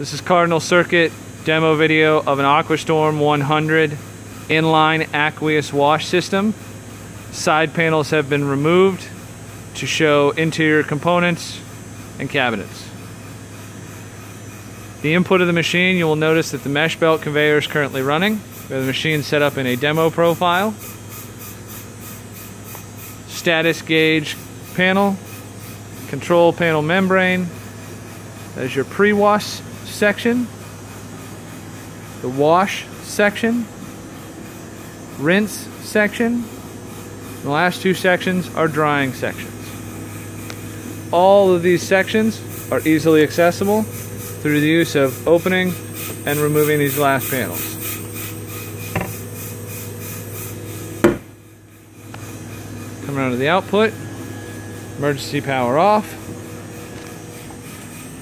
This is Cardinal Circuit demo video of an AquaStorm 100 inline aqueous wash system. Side panels have been removed to show interior components and cabinets. The input of the machine, you will notice that the mesh belt conveyor is currently running. We have the machine set up in a demo profile. Status gauge panel, control panel membrane. That is your pre-wash section, the wash section, rinse section. The last two sections are drying sections. All of these sections are easily accessible through the use of opening and removing these glass panels. Come around to the output, emergency power off,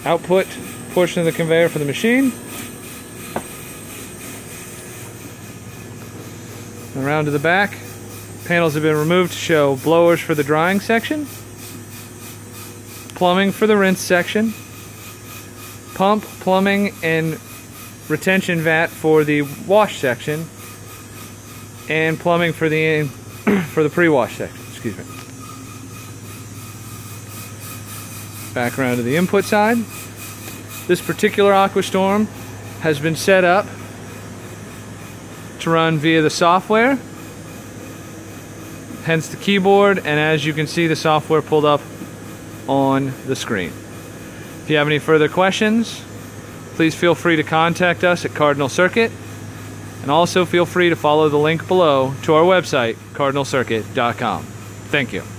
output portion of the conveyor for the machine, and around to the back. Panels have been removed to show blowers for the drying section, plumbing for the rinse section, pump, plumbing, and retention vat for the wash section, and plumbing for the pre-wash section. Excuse me. Back around to the input side. This particular AquaStorm has been set up to run via the software, hence the keyboard, and as you can see, the software pulled up on the screen. If you have any further questions, please feel free to contact us at Cardinal Circuit, and also feel free to follow the link below to our website, cardinalcircuit.com. Thank you.